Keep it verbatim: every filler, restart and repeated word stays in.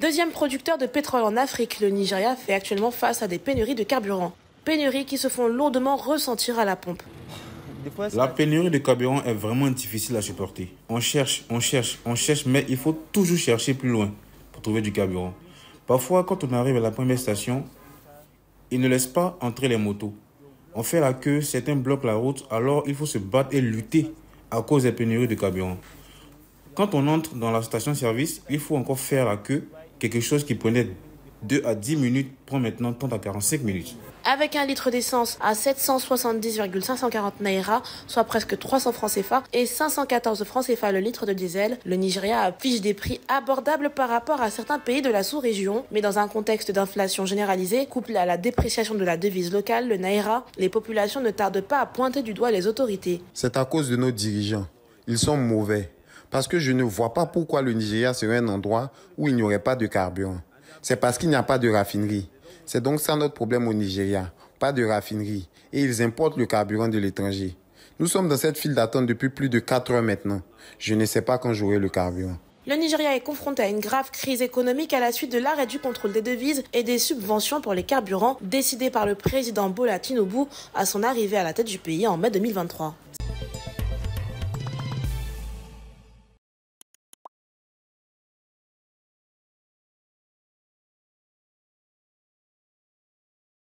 Deuxième producteur de pétrole en Afrique, le Nigeria fait actuellement face à des pénuries de carburant. Pénuries qui se font lourdement ressentir à la pompe. La pénurie de carburant est vraiment difficile à supporter. On cherche, on cherche, on cherche, mais il faut toujours chercher plus loin pour trouver du carburant. Parfois, quand on arrive à la première station, ils ne laissent pas entrer les motos. On fait la queue, certains bloquent la route, alors il faut se battre et lutter à cause des pénuries de carburant. Quand on entre dans la station-service, il faut encore faire la queue. Quelque chose qui prenait deux à dix minutes prend maintenant trente à quarante-cinq minutes. Avec un litre d'essence à sept cent soixante-dix virgule cinq cent quarante Naira, soit presque trois cents francs C F A, et cinq cent quatorze francs C F A le litre de diesel, le Nigeria affiche des prix abordables par rapport à certains pays de la sous-région. Mais dans un contexte d'inflation généralisée, couplé à la dépréciation de la devise locale, le Naira, les populations ne tardent pas à pointer du doigt les autorités. C'est à cause de nos dirigeants. Ils sont mauvais. Parce que je ne vois pas pourquoi le Nigeria serait un endroit où il n'y aurait pas de carburant. C'est parce qu'il n'y a pas de raffinerie. C'est donc ça notre problème au Nigeria. Pas de raffinerie. Et ils importent le carburant de l'étranger. Nous sommes dans cette file d'attente depuis plus de quatre heures maintenant. Je ne sais pas quand j'aurai le carburant. Le Nigeria est confronté à une grave crise économique à la suite de l'arrêt du contrôle des devises et des subventions pour les carburants décidées par le président Bola Tinubu à son arrivée à la tête du pays en mai deux mille vingt-trois.